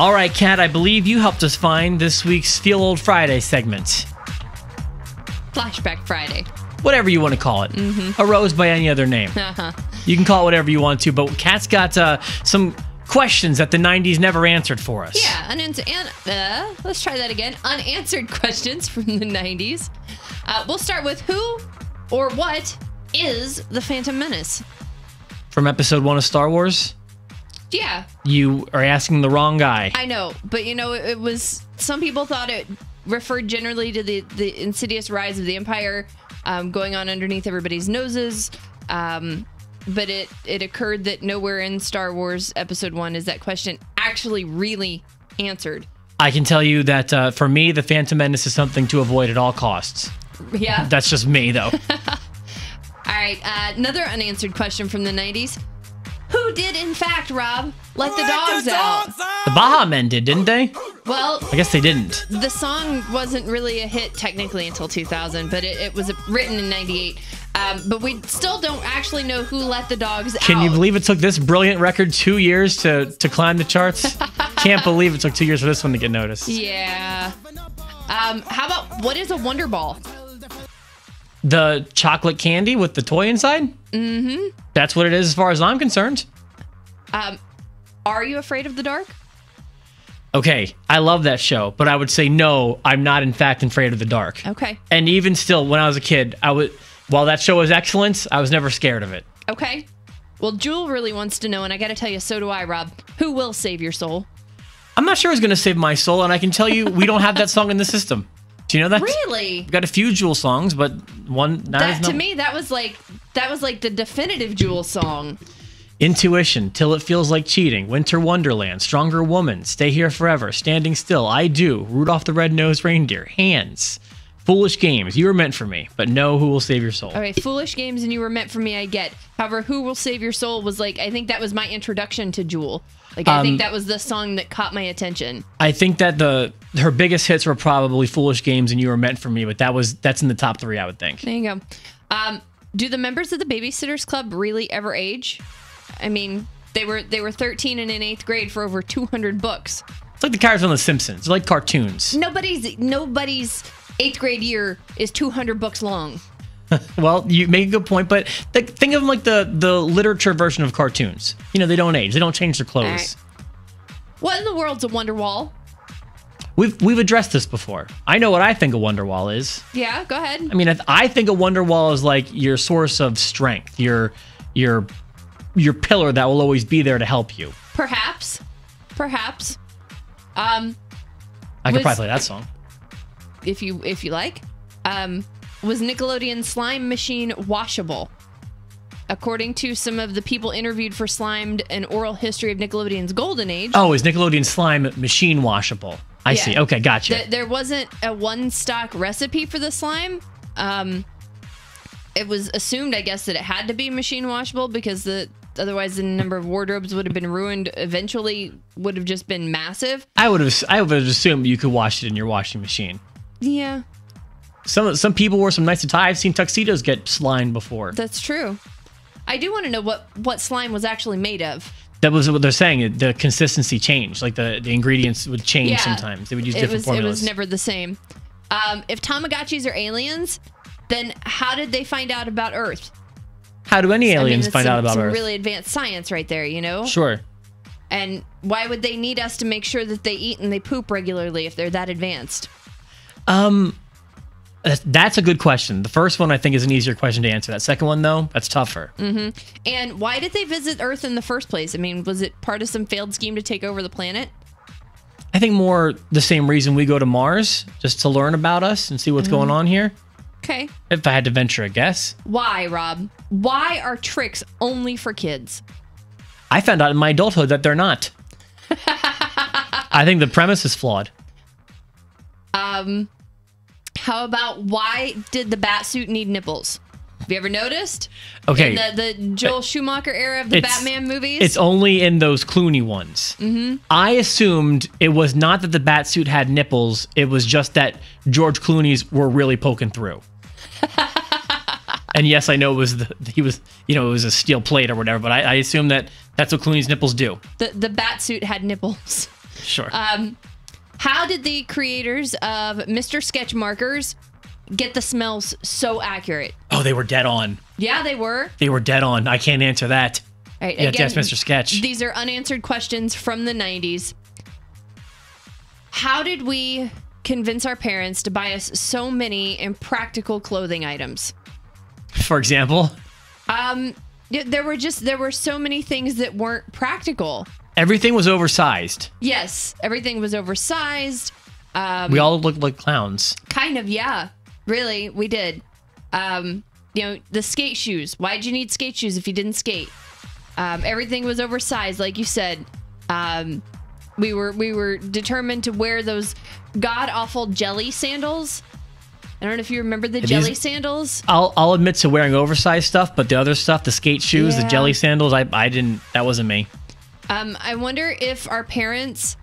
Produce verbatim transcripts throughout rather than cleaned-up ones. All right, Kat, I believe you helped us find this week's Feel Old Friday segment. Flashback Friday. Whatever you want to call it. Mm-hmm. A rose by any other name. Uh-huh. You can call it whatever you want to, but Kat's got uh, some questions that the nineties never answered for us. Yeah, unanswered. An- uh, let's try that again. Unanswered questions from the nineties. Uh, we'll start with who or what is the Phantom Menace? From episode one of Star Wars? Yeah. You are asking the wrong guy. I know, but you know, it, it was, some people thought it referred generally to the, the insidious rise of the Empire um, going on underneath everybody's noses. Um, but it, it occurred that nowhere in Star Wars episode one is that question actually really answered. I can tell you that uh, for me, the Phantom Menace is something to avoid at all costs. Yeah. That's just me, though. All right, uh, another unanswered question from the nineties. Who did, in fact, Rob, let the dogs, the dogs out? out? The Baja Men did, didn't they? Well, I guess they didn't. The song wasn't really a hit technically until two thousand, but it, it was written in ninety-eight. Um, but we still don't actually know who let the dogs out. Can you believe it took this brilliant record two years to, to climb the charts? Can't believe it took two years for this one to get noticed. Yeah. Um, how about, what is a Wonder Ball? The chocolate candy with the toy inside? Mm-hmm. That's what it is as far as I'm concerned. Um, Are You Afraid of the Dark? Okay, I love that show, but I would say no, I'm not in fact afraid of the dark. Okay. And even still, when I was a kid, I was, while that show was excellent, I was never scared of it. Okay. Well, Jewel really wants to know, and I gotta tell you, so do I, Rob. Who will save your soul? I'm not sure who's gonna save my soul, and I can tell you, we don't have that song in the system. Do you know that? Really? We've got a few Jewel songs, but one... That, to me, that was like that was like the definitive Jewel song. Intuition, Till It Feels Like Cheating, Winter Wonderland, Stronger Woman, Stay Here Forever, Standing Still, I Do, Rudolph the Red-Nosed Reindeer, Hands, Foolish Games, You Were Meant for Me, but no, Who Will Save Your Soul. All right, Foolish Games and You Were Meant for Me, I get. However, Who Will Save Your Soul was like, I think that was my introduction to Jewel. Like, I um, think that was the song that caught my attention. I think that the her biggest hits were probably Foolish Games and You Were Meant for Me, but that was that's in the top three, I would think. There you go. Um, do the members of the Babysitters Club really ever age? I mean, they were they were thirteen and in eighth grade for over two hundred books. It's like the characters on The Simpsons. They're like cartoons. Nobody's nobody's eighth grade year is two hundred books long. Well, you make a good point, but th think of them like the, the literature version of cartoons. You know, they don't age. They don't change their clothes. Right. What in the world's a Wonderwall? We've we've addressed this before. I know what I think a Wonderwall is. Yeah, go ahead. I mean, I, th I think a Wonderwall is like your source of strength, your your your pillar that will always be there to help you. Perhaps, perhaps. Um, I could was, probably play that song if you if you like. Um. Was Nickelodeon's slime machine washable? According to some of the people interviewed for Slimed: An Oral History of Nickelodeon's Golden Age. Oh, is Nickelodeon's slime machine washable? I yeah. see. Okay, gotcha. Th there wasn't a one-stock recipe for the slime. Um, it was assumed, I guess, that it had to be machine washable because the otherwise the number of wardrobes would have been ruined. Eventually, would have just been massive. I would have. I would have assumed you could wash it in your washing machine. Yeah. Some some people wore some nice attire. I've seen tuxedos get slimed before. That's true. I do want to know what, what slime was actually made of. That was what they're saying. The consistency changed. Like the, the ingredients would change yeah, sometimes. They would use different was, formulas. It was never the same. Um, if Tamagotchis are aliens, then how did they find out about Earth? How do any aliens I mean, find some, out about some Earth? It's really advanced science right there, you know? Sure. And why would they need us to make sure that they eat and they poop regularly if they're that advanced? Um... That's a good question. The first one, I think, is an easier question to answer. That second one, though, that's tougher. Mm-hmm. And why did they visit Earth in the first place? I mean, was it part of some failed scheme to take over the planet? I think more the same reason we go to Mars, just to learn about us and see what's mm-hmm. going on here. Okay. If I had to venture a guess. Why, Rob? Why are tricks only for kids? I found out in my adulthood that they're not. I think the premise is flawed. Um... How about why did the bat suit need nipples? Have you ever noticed? Okay. In the, the Joel Schumacher era of the it's, Batman movies? It's only in those Clooney ones. Mm-hmm. I assumed it was not that the bat suit had nipples. It was just that George Clooney's were really poking through. And yes, I know it was the, he was, you know, it was a steel plate or whatever, but I, I assume that that's what Clooney's nipples do. The, the bat suit had nipples. Sure. Um, how did the creators of Mister Sketch markers get the smells so accurate? Oh, they were dead on. Yeah, they were. They were dead on. I can't answer that. All right, yeah, again, yes, Mister Sketch. These are unanswered questions from the nineties. How did we convince our parents to buy us so many impractical clothing items? For example? Um, there were just, there were so many things that weren't practical. Everything was oversized. Yes, everything was oversized. Um, we all looked like clowns. Kind of, yeah. Really, we did. Um, you know, the skate shoes. Why'd you need skate shoes if you didn't skate? Um, everything was oversized, like you said. Um, we were we were determined to wear those god awful jelly sandals. I don't know if you remember the Are jelly these, sandals. I'll I'll admit to wearing oversized stuff, but the other stuff, the skate shoes, yeah. the jelly sandals, I I didn't. That wasn't me. Um, I wonder if our parents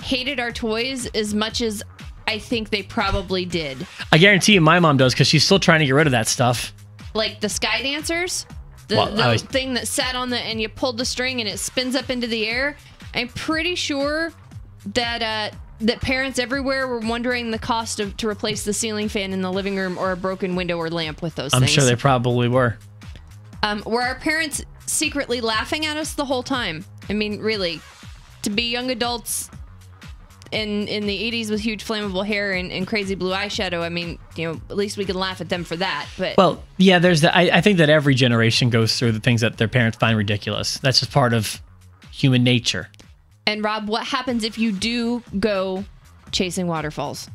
hated our toys as much as I think they probably did. I guarantee you, my mom does, because she's still trying to get rid of that stuff. Like the Sky Dancers. The, well, the was, thing that sat on the, and you pulled the string and it spins up into the air. I'm pretty sure that uh, that parents everywhere were wondering the cost of to replace the ceiling fan in the living room or a broken window or lamp with those I'm things. I'm sure they probably were. Um, were our parents secretly laughing at us the whole time? I mean, really, to be young adults in in the eighties with huge flammable hair and, and crazy blue eyeshadow, I mean, you know, at least we can laugh at them for that. But well, yeah, there's the, I, I think that every generation goes through the things that their parents find ridiculous. That's just part of human nature. And Rob, what happens if you do go chasing waterfalls?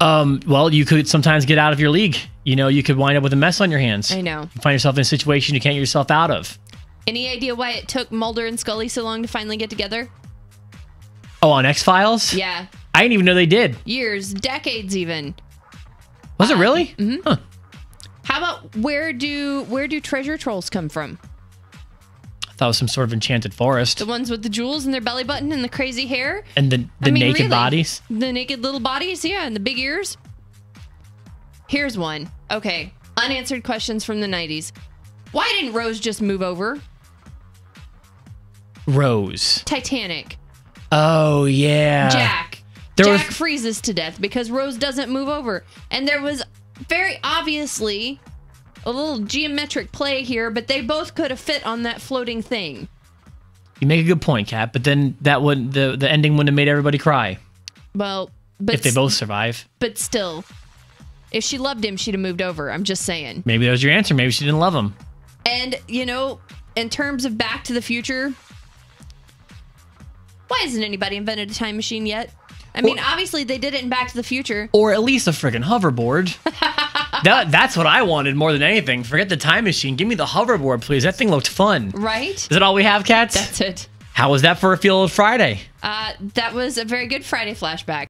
Um, well, you could sometimes get out of your league. You know, you could wind up with a mess on your hands. I know. You find yourself in a situation you can't get yourself out of. Any idea why it took Mulder and Scully so long to finally get together? Oh, on X-Files? Yeah. I didn't even know they did. Years, decades even. Was uh, it really? Mm-hmm. Huh. How about where do where do treasure trolls come from? I thought it was some sort of enchanted forest. The ones with the jewels in their belly button and the crazy hair. And the, the I mean, naked really, bodies. The naked little bodies, yeah, and the big ears. Here's one. Okay. Unanswered questions from the nineties. Why didn't Rose just move over? Rose. Titanic. Oh, yeah. Jack. There Jack was... freezes to death because Rose doesn't move over. And there was very obviously a little geometric play here, but they both could have fit on that floating thing. You make a good point, Kat, but then that would, the, the ending wouldn't have made everybody cry. Well, but... if they both survive. But still, if she loved him, she'd have moved over. I'm just saying. Maybe that was your answer. Maybe she didn't love him. And, you know, in terms of Back to the Future... why hasn't anybody invented a time machine yet? I mean, or, obviously they did it in Back to the Future. Or at least a friggin' hoverboard. that, that's what I wanted more than anything. Forget the time machine. Give me the hoverboard, please. That thing looked fun. Right? Is that all we have, Cats? That's it. How was that for a Feel Old Friday? Uh, that was a very good Friday flashback.